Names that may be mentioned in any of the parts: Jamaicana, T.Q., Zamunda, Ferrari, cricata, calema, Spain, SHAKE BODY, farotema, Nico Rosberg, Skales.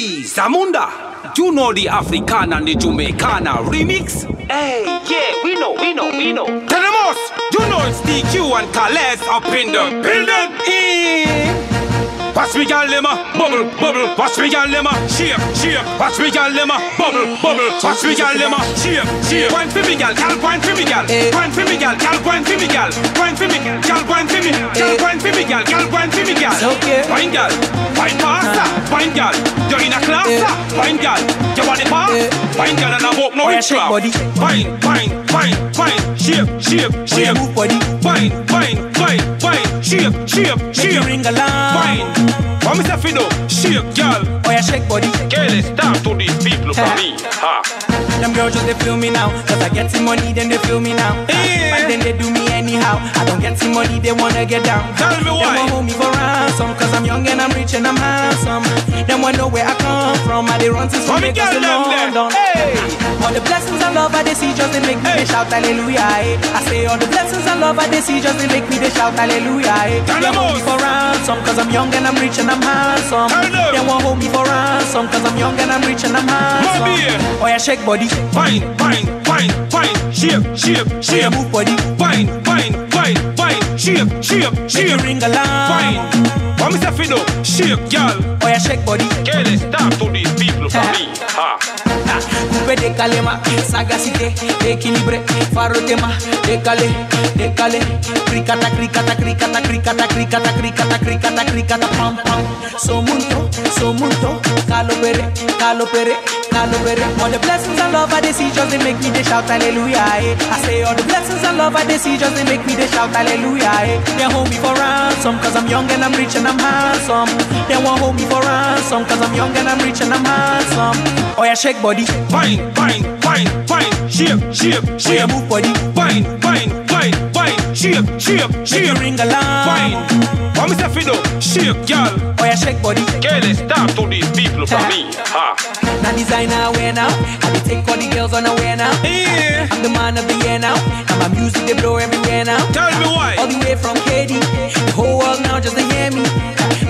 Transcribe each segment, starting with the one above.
Hey, Zamunda, you know the Africana and the Jamaicana remix? Hey, yeah, we know. Tenemos, you know it's T.Q. and Skales up in the building. Watch me gal lema, bubble. Watch me gal lema, shake. Watch me gal lema, bubble. Watch me gal lema, shake. Point for me gal, gal point for me gal. Point for me gal, gal point for me gal. Point for me gal, point for me gal. Point for me gal, gal point for me gal. Point gal, point pasta, point gal. You're in a class, point gal. You want it pass? Point gal and I walk no intro. Point, shake. Point, shake. Ring a line. What me say fi do? Shake, girl. Oh yeah, shake body. Girl, it's time to these people for me. Ha. Them girls just they feel me now. 'Cause I get some money, then they feel me now. And then they do me anyhow. I don't get some money, they wanna get down. Tell me why. They wanna hold me for ransom 'cause I'm young and I'm rich and I'm handsome. They wanna know where I come from. I they run to Vegas and London. Hey. All the blessings and love I they see just they make me they shout hallelujah. I say all the blessings and love I they see just they make me they shout hallelujah. They wanna hold me for ransom 'cause I'm young and I'm rich and I'm handsome. They won't hold me for ransom 'cause I'm young and I'm rich and I'm handsome. Oh yeah, shake body. Fine. Shake. Yeah, move body. Fine. Shake. Ring alarm. What me say fi do? Shake, girl. Oh yeah, shake body. Girl, it's time to these people for me. Ha. De calema, sagacité, equilibre, farotema, decale, cricata, pam, so mundo, calopere. All the blessings and love I they see just they make me they shout hallelujah. I say all the blessings and love I they see just they make me they shout hallelujah. They hold me for ransom 'cause I'm young and I'm rich and I'm handsome. They won't hold me for ransom 'cause I'm young and I'm rich and I'm handsome. Oh yeah, shake body. Fine. Shake. Move body. Fine. Shake. Ring alarm. Fine. What me say fi do? Shake, girl. Oh yeah, shake body. Girl, it's time to these people for me. Ha. Now designer wear now. I be take all the girls on a wear now. Yeah. I'm the man of the year now. And my music they blow everywhere now. Tell me why. All the way from KD. The whole world now just they hear me.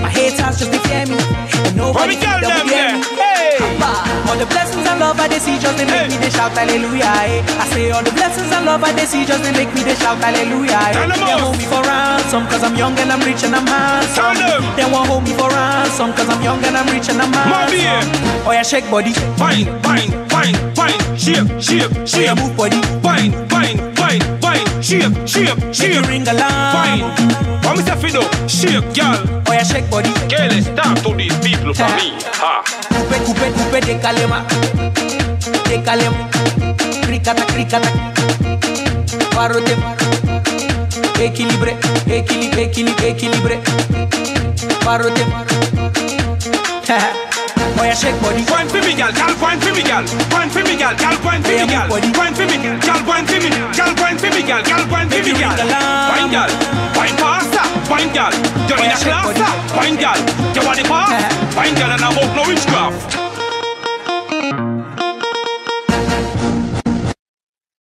My haters just they fear me. And nobody can hear me. All the blessings and love I they see just they make me they shout hallelujah. I say all the blessings and love I they see just they make me they shout hallelujah. They hold me for ransom 'cause I'm young and I'm rich and I'm handsome. They won't hold me for ransom 'cause I'm young and I'm rich and I'm handsome. Oh yeah, shake body. Fine. Shake. Move body. Fine. Shake. Ring alarm. Fine. What me say fi do? Shake, girl. Oh yeah, shake body. Girl, it's time to these people for me. Ha. Coupe de calema, cricata, parote, equilibre, parote. Oh yeah, shake body. Point for me, gal. Gal point for me, gal. Point for me, gal. Gal point for me, gal. Point for me, gal. Point for me, gal. Point for me, gal. Gal point for me, gal. Point gal. Point pasta. Point gal. Join a class. Point gal. You want the pass? Point gal and I hope no witchcraft.